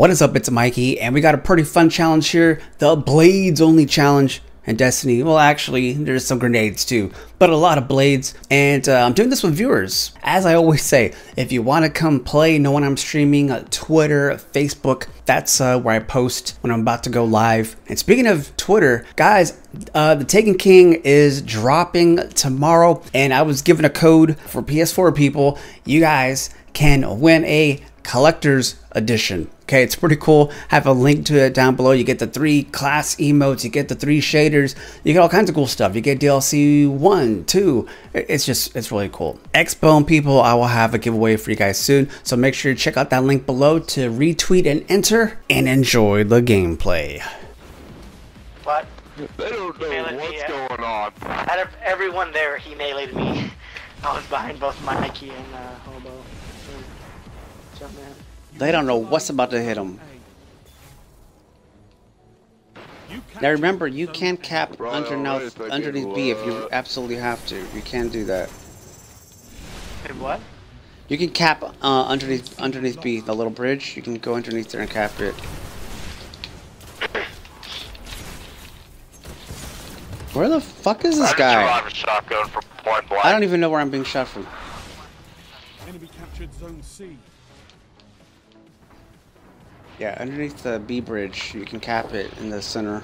What is up, it's Mikey, and we got a pretty fun challenge here, the Blades only challenge in Destiny. Well, actually, there's some grenades too, but a lot of Blades, and I'm doing this with viewers. As I always say, if you want to come play, know when I'm streaming, Twitter, Facebook, that's where I post when I'm about to go live. And speaking of Twitter, guys, the Taken King is dropping tomorrow, and I was given a code for PS4 people. You guys can win a Collector's Edition. Okay, it's pretty cool. I have a link to it down below. You get the 3 class emotes, you get the 3 shaders, you get all kinds of cool stuff. You get DLC 1, 2. It's really cool. X-Bone people, I will have a giveaway for you guys soon. So make sure you check out that link below to retweet and enter and enjoy the gameplay. What? They don't know what's going on. Out of everyone there, he melee'd me. I was behind both Mikey and Hobo. They don't know what's about to hit them. Now remember, you can cap underneath B if you absolutely have to. You can do that. Hey, what? You can cap underneath B, the little bridge. You can go underneath there and cap it. Where the fuck is this guy? I don't even know where I'm being shot from. Enemy captured zone C. Yeah, underneath the B bridge, you can cap it in the center.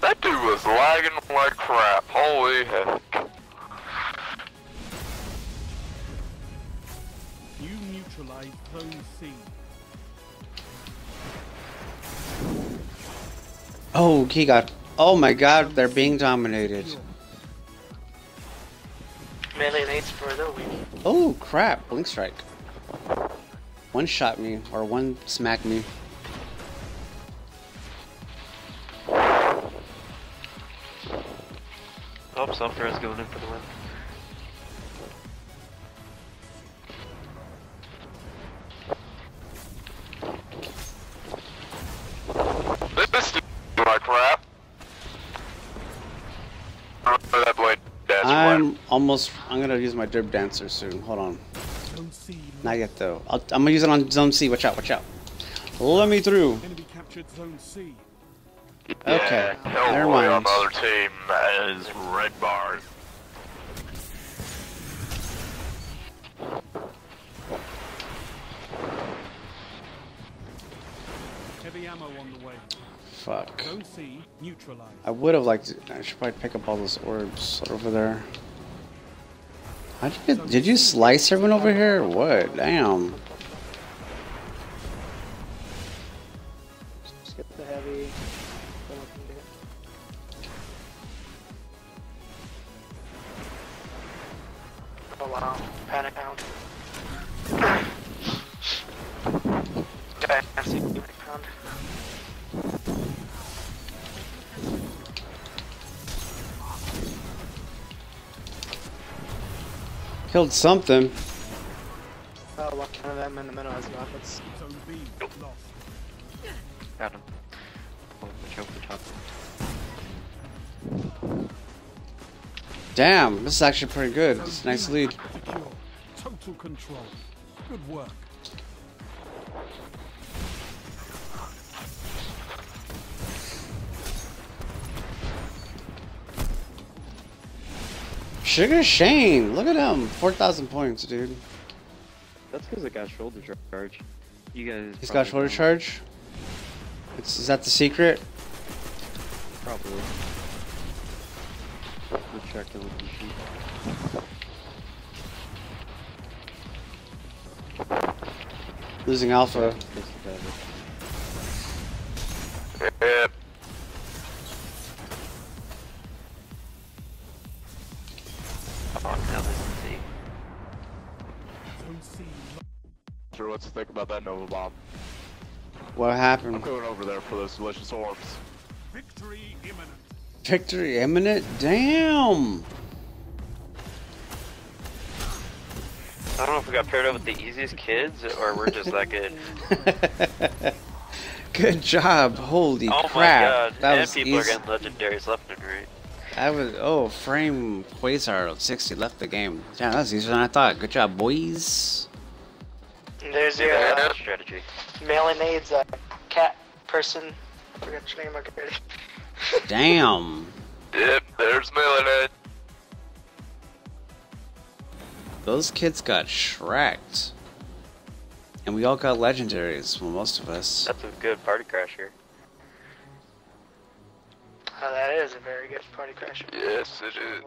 That dude was lagging like crap. Holy heck. You neutralize zone C. Oh, he got. Oh my god, they're being dominated. Melee lanes for the win. Oh crap, Blink Strike. One shot me, or one smacked me. Oh, Sulphur is going in for the win. I'm gonna use my drip dancer soon. Hold on. Not yet though. I'm gonna use it on zone C. Watch out! Watch out! Let me through. Zone C. Okay. Yeah, never mind. On the other team is red bars. Heavy ammo on the way. Fuck. Zone C neutralized. I would have liked to, I should probably pick up all those orbs over there. Did you slice everyone over here? What? Damn. Just get the heavy. Oh wow. Panic out. Okay, I see you found. Killed something. Oh, one of them in the middle has rockets. Got him. Damn, this is actually pretty good. It's a nice lead. Total control. Good work. Sugar Shane, look at him, 4,000 points, dude. That's because I got shoulder charge. You guys. He's got shoulder charge. Is that the secret? Probably. We'll check the looking sheet. Losing alpha. Yeah. What's to think about that Nova bomb? What happened? I'm going over there for those delicious orbs. Victory imminent. Victory imminent? Damn! I don't know if we got paired up with the easiest kids or we're just that good. Good job! Holy crap! Oh my God! That was people easy. Are getting legendaries left and right. That was frame Quasar 60 left the game. Yeah, that was easier than I thought. Good job, boys. There's your strategy. Mailing aids, cat person. I forgot your name already. Damn. Yep, there's mailing aid. Those kids got shracked. And we all got legendaries, well, most of us. That's a good party crasher. Oh, that is a very good party crasher. Yes, it is.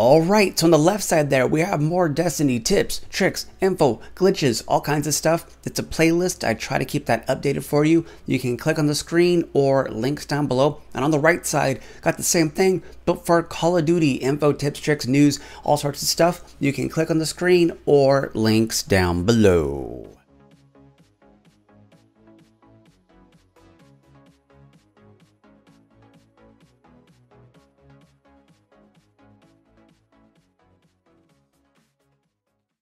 Alright, so on the left side there, we have more Destiny tips, tricks, info, glitches, all kinds of stuff. It's a playlist. I try to keep that updated for you. You can click on the screen or links down below. And on the right side, got the same thing, but for Call of Duty, info, tips, tricks, news, all sorts of stuff. You can click on the screen or links down below.